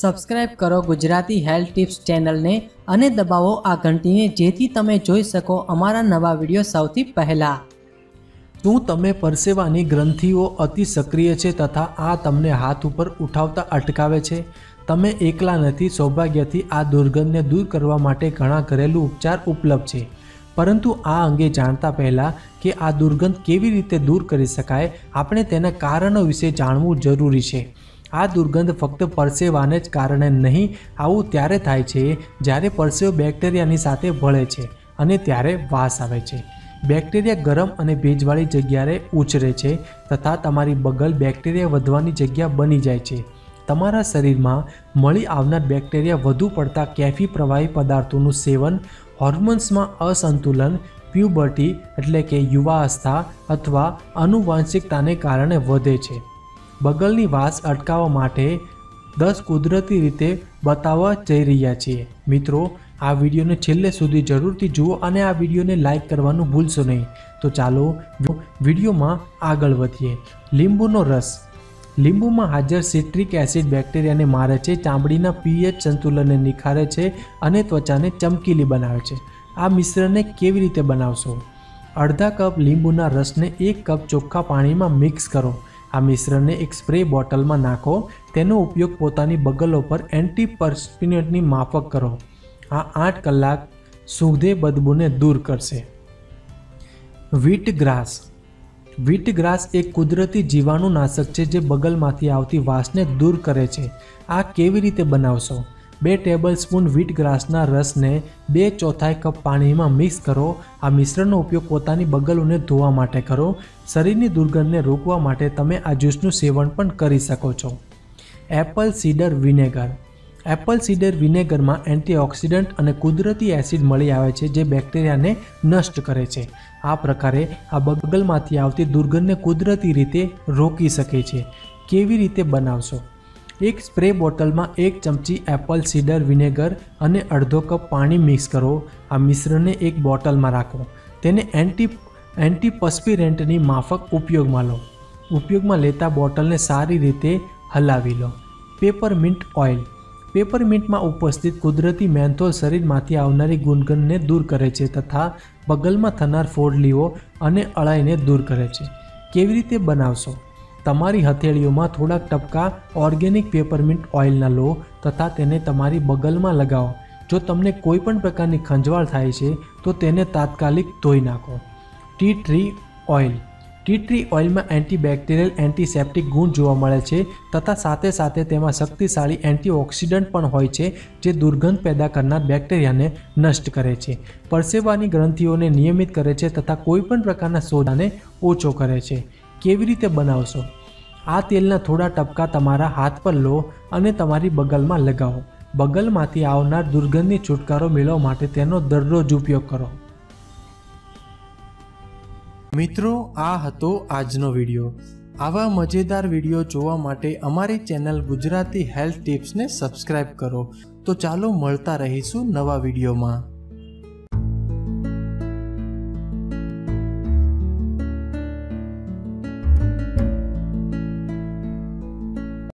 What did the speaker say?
Subscribe કરો Gujarati health tips ચેનલને અને દબાવો આ ઘંટીને જેથી તમે જોઈ શકો અમારા નવા વિડીયો સૌથી પહેલા। શું તમે પરસેવાની ગ્રંથિઓ અતિ સક્રિય છે તથા આ તમને હાથ ઉપર ઉઠાવતા અટકાવે છે? તમે એકલા નથી। સૌભાગ્યથી આ દુર્ગંધને દૂર કરવા માટે ઘણા ઘરેલું ઉપચાર ઉપલબ્ધ છે, परंतु आ अंगे जाणता पहला कि आ दुर्गंध केवी रीते दूर करी शकाय आपणे तेना कारणों विषे जाणवू जरूरी छे। आ दुर्गंध फक्त परसेवाने ज कारणे नहीं, आवुं त्यारे थाय छे ज्यारे परसेवो बेक्टेरियानी साथे भळे छे अने त्यारे वास आवे छे। बेक्टेरिया गरम अने भેજવાળી जग्याए उछरे छे तथा तमारी बगल बेक्टेरिया वधवानी जग्या बनी जाय छे। तमारा शरीर में मळी आवनार बेक्टेरिया वधु पड़ता कैफी प्रवाही पदार्थों सेवन, हॉर्मोन्स में असंतुलन, प्यूबर्टी एटले के युवावस्था अथवा अनुवांशिकता ने कारण वधे छे। बगलनी वास अटकावा माटे 10 कुदरती रीते बतावा जई रह्या छीए। मित्रों आ वीडियो ने छेल्ले सुधी जरूरथी जुओ अने आ वीडियो ने लाइक करवानुं भूलशो नहीं। तो चालो वीडियो में आगळ वधीए। लींबूनो रस। लींबू में हाजर सीट्रिक एसिड बेक्टेरिया ने मारे छे, चामड़ीना पीएच संतुलन ने निखारे छे अने त्वचा ने चमकीली बनावे छे। आ मिश्रण ने केवी रीते बनावशो? अर्धा कप लींबूना रस ने 1 कप चोखा पाणी में मिक्स करो। आ मिश्रण ने एक स्प्रे बॉटल में नाखो। तेनो उपयोग पोतानी बगलों पर एंटीपर्स्पिरेंट नी माफक करो। आ 8 कलाक सुधे बदबू ने दूर करशे। वीटग्रास। वीटग्रास एक कुदरती जीवाणुनाशक है जे बगल में आती वास ने दूर करे छे। आ केवी रीते बनावशो? 2 टेबलस्पून वीटग्रासना रस ने 2/4 कप पानी में मिक्स करो। आ मिश्रणનો उपयोग પોતાની બગલોને ધોવા માટે करो। શરીરની દુર્ગંધને રોકવા માટે તમે આ જ્યુસનું સેવન પણ કરી શકો છો। Apple cider vinegar. Apple cider વિનેગરમાં એન્ટીઓક્સિડન્ટ અને કુદરતી એસિડ મળી આવે છે જે બેક્ટેરિયાને નષ્ટ કરે છે। આ પ્રકારે આ બગલમાંથી આવતી દુર્ગંધને કુદરતી રીતે રોકી શકે છે। કેવી રીતે બનાવશો? એક સ્પ્રે બોટલમાં 1 ચમચી એપલ સીડર વિનેગર અને 1/2 કપ પાણી મિક્સ કરો। આ મિશ્રણને એક બોટલમાં રાખો। તેને એન્ટીપર્સ્પિરન્ટની માફક ઉપયોગમાં લો। ઉપયોગમાં લેતા બોટલને સારી રીતે હલાવી લો। પેપરમિન્ટ ઓઇલ। पेपरमिंट में उपस्थित कुदरती मेंथोल शरीर में आवनारी गुणगण ने दूर करे छे तथा बगल में थनार फोड़लीओ अने अळाई ने दूर करे छे। केवी रीते बनावशो? तमारी हथेळीओ में थोड़ा टपका ऑर्गेनिक पेपरमिंट ऑइलना लो तथा तेने तमारी बगल में लगाओ। जो तमने कोईपण प्रकारनी खंजवाळ थाय छे तो तेने तात्कालिक धोई नाखो। Tea tree oil. Tea tree oil में एंटीबेक्टेरियल एंटीसेप्टिक गुण जोवा मळे छे तथा साथे साथे तेमां शक्तिशाळी एंटीऑक्सिडंट पण होय छे जे दुर्गंध पैदा करनार बेक्टेरियाने नष्ट करे छे, परसेवानी ग्रंथिओने नियमित करे छे तथा कोईपण प्रकारना सोजाने ओछो करे छे। केवी रीते बनावशो? आ तेलना थोड़ा टपका तमारा हाथ पर लो अने तमारी बगलमां लगावो। बगलमांथी आवनार दुर्गंधनी छुटकारो मेळववा माटे तेनो दररोज उपयोग करो। मित्रों आ हतो आजनो वीडियो। आवा मजेदार वीडियो जोवा माटे अमारी चैनल गुजराती हेल्थ टिप्स ने सब्सक्राइब करो। तो चालो मळता रहीशुं नवा वीडियो में।